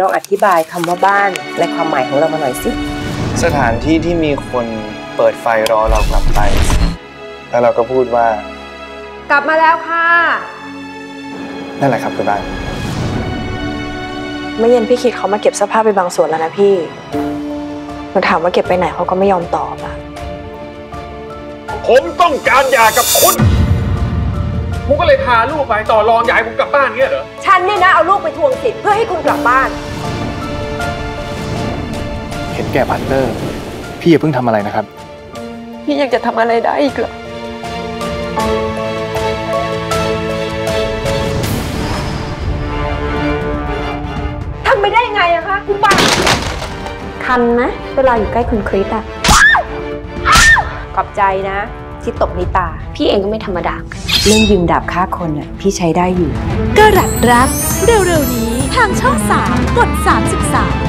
ลองอธิบายคำว่าบ้านในความหมายของเรามาหน่อยสิสถานที่ที่มีคนเปิดไฟรอเรากลับไปแล้วเราก็พูดว่ากลับมาแล้วค่ะนั่นแหละครับคือบ้านเมื่อเย็นพี่คิดเขามาเก็บเสื้อผ้าไปบางส่วนแล้วนะพี่หนูถามว่าเก็บไปไหนเขาก็ไม่ยอมตอบอะผมต้องการหย่ากับคุณผมก็เลยพาลูกไปต่อรองยายผมกลับบ้านเงี้ยเหรอฉันเนี่ยนะเอาลูกไปทวงสิทธิ์เพื่อให้คุณกลับบ้านเห็นแก่พาร์ทเนอร์พี่อย่าเพิ่งทำอะไรนะครับพี่ยังจะทำอะไรได้อีกเหรอทำไม่ได้ไงอะคะคุณบ้าคันนะเวลาอยู่ใกล้คุณคริสอะขอบใจนะที่ตบนิตาพี่เองก็ไม่ธรรมดาเรื่องยืมดาบฆ่าคนน่ะพี่ใช้ได้อยู่กระดับรักเร็วๆนี้ทางช่อง 3 กด 33